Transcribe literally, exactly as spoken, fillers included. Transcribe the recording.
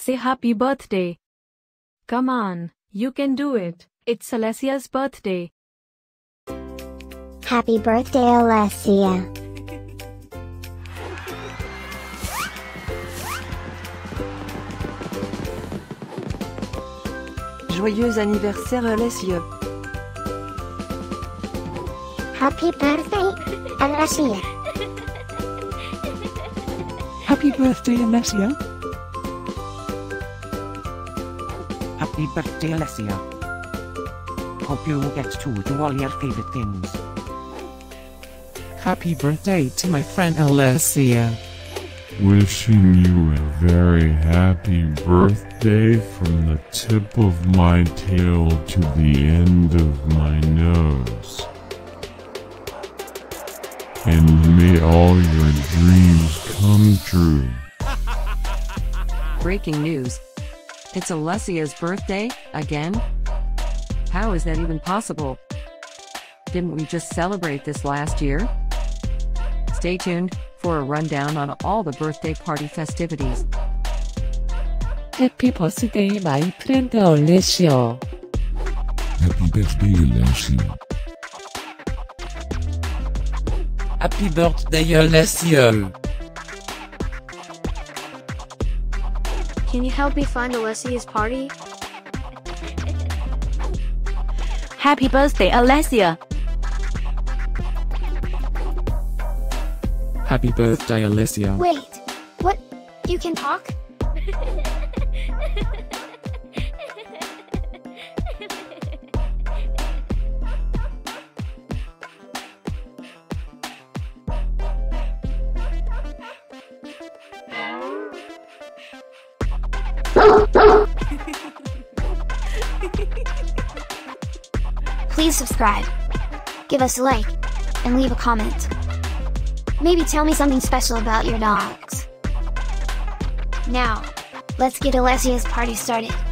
Say happy birthday. Come on, you can do it. It's Alessia's birthday. Happy birthday, Alessia. Joyeux anniversaire, Alessia. Happy birthday, Alessia. Happy birthday, Alessia. Happy birthday, Alessia. Hope you get to do all your favorite things. Happy birthday to my friend Alessia. Wishing you a very happy birthday from the tip of my tail to the end of my nose. And may all your dreams come true. Breaking news. It's Alessia's birthday, again? How is that even possible? Didn't we just celebrate this last year? Stay tuned for a rundown on all the birthday party festivities. Happy birthday, my friend Alessia. Happy birthday, Alessia. Happy birthday, Alessia. Can you help me find Alessia's party? Happy birthday, Alessia. Happy birthday, Alessia. Wait, what? You can talk? Please subscribe, give us a like, and leave a comment. Maybe tell me something special about your dogs. Now, let's get Alessia's party started.